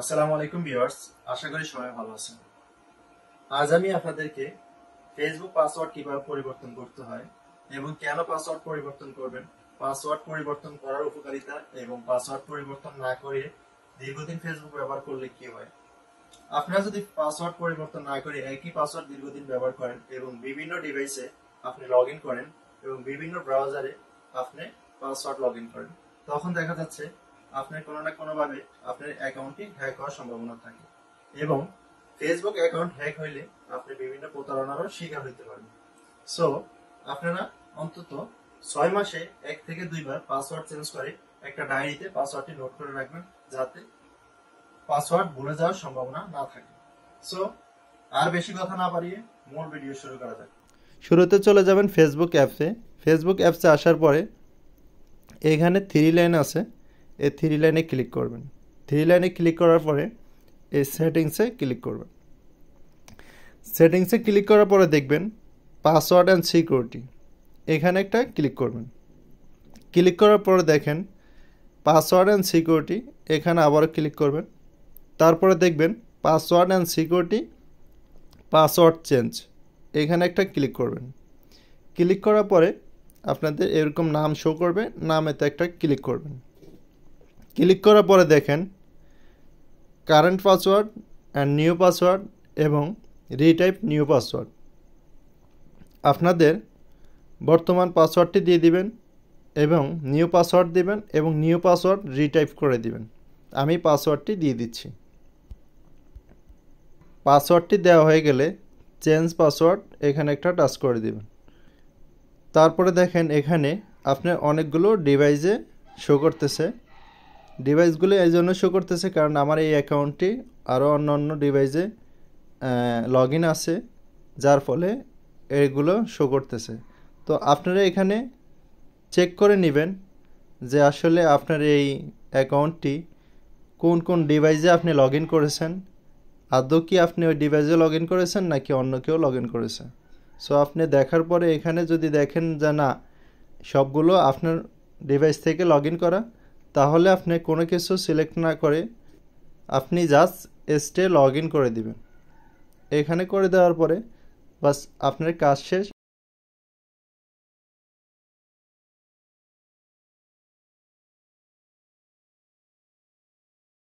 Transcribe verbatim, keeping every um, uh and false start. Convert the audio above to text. আসসালামু আলাইকুম ভিউয়ার্স, আশা করি সবাই ভালো আছেন। আজ আমি আপনাদেরকে ফেসবুক পাসওয়ার্ড কিভাবে পরিবর্তন করতে হয় এবং কেন পাসওয়ার্ড পরিবর্তন করবেন, পাসওয়ার্ড পরিবর্তন করার উপকারিতা এবং পাসওয়ার্ড পরিবর্তন না করে দীর্ঘদিন ফেসবুক ব্যবহার করলে কি হয়। আপনারা যদি পাসওয়ার্ড পরিবর্তন না করে একই পাসওয়ার্ড দীর্ঘদিন ব্যবহার করেন এবং বিভিন্ন ডিভাইসে আপনি লগ ইন করেন এবং বিভিন্ন ব্রাউজারে আপনি পাসওয়ার্ড লগ ইন করেন, তখন দেখা যাচ্ছে আপনার কোনো না কোনোভাবে আপনার অ্যাকাউন্টটি হ্যাক হওয়ার সম্ভাবনা থাকে এবং ফেসবুক অ্যাকাউন্ট হ্যাক হইলে আপনি বিভিন্ন প্রতারণারও শিকার হতে পারেন। সো আপনারা অন্তত ছয় মাসে এক থেকে দুইবার পাসওয়ার্ড চেঞ্জ করে একটা ডায়েরিতে পাসওয়ার্ডটি নোট করে রাখবেন, যাতে পাসওয়ার্ড ভুলে যাওয়ার সম্ভাবনা না থাকে। সো আর বেশি কথা না বাড়িয়ে মূল ভিডিও শুরু করা যাক। শুরুতে চলে যাবেন ফেসবুক অ্যাপসে। ফেসবুক অ্যাপসে আসার পরে এখানে থ্রি লাইন আছে, এই থ্রি লাইনে ক্লিক করবেন। থ্রি লাইনে ক্লিক করার পরে এই সেটিংসে ক্লিক করবেন। সেটিংসে ক্লিক করার পরে দেখবেন পাসওয়ার্ড অ্যান্ড সিকিউরিটি, এখানে একটা ক্লিক করবেন। ক্লিক করার পরে দেখেন পাসওয়ার্ড অ্যান্ড সিকিউরিটি, এখানে আবারও ক্লিক করবেন। তারপরে দেখবেন password and security, password change, এখানে একটা ক্লিক করবেন। ক্লিক করার পরে আপনাদের এরকম নাম শো করবে, নামেতে একটা ক্লিক করবেন। ক্লিক করার পরে দেখেন current password and new password এবং রিটাইপ নিউ পাসওয়ার্ড। আপনাদের বর্তমান পাসওয়ার্ডটি দিয়ে দিবেন এবং নিউ পাসওয়ার্ড দিবেন এবং নিউ পাসওয়ার্ড রিটাইপ করে দিবেন। আমি পাসওয়ার্ডটি দিয়ে দিচ্ছি। পাসওয়ার্ডটি দেওয়া হয়ে গেলে চেঞ্জ পাসওয়ার্ড এখানে একটা টাচ করে দিবেন। তারপরে দেখেন এখানে আপনার অনেকগুলো ডিভাইসে শো করতেছে। ডিভাইসগুলো এই জন্য শো করতেছে কারণ আমার এই অ্যাকাউন্টটি আরও অন্য অন্য ডিভাইসে লগ ইন আছে, যার ফলে এগুলো শো করতেছে। তো আপনারা এখানে চেক করে নেবেন যে আসলে আপনার এই অ্যাকাউন্টটি কোন কোন ডিভাইসে আপনি লগ ইন করেছেন, আদৌ কি আপনি ওই ডিভাইসে লগ ইন করেছেন নাকি অন্য কেউ লগ ইন করেছে। সো আপনি দেখার পরে এখানে যদি দেখেন যে না, সবগুলো আপনার ডিভাইস থেকে লগ ইন করা, তাহলে আপনি কোনো কিছু সিলেক্ট না করে আপনি জাস্ট এস্টে লগ ইন করে দিবেন। এখানে করে দেওয়ার পরে বাস আপনার কাজ শেষ।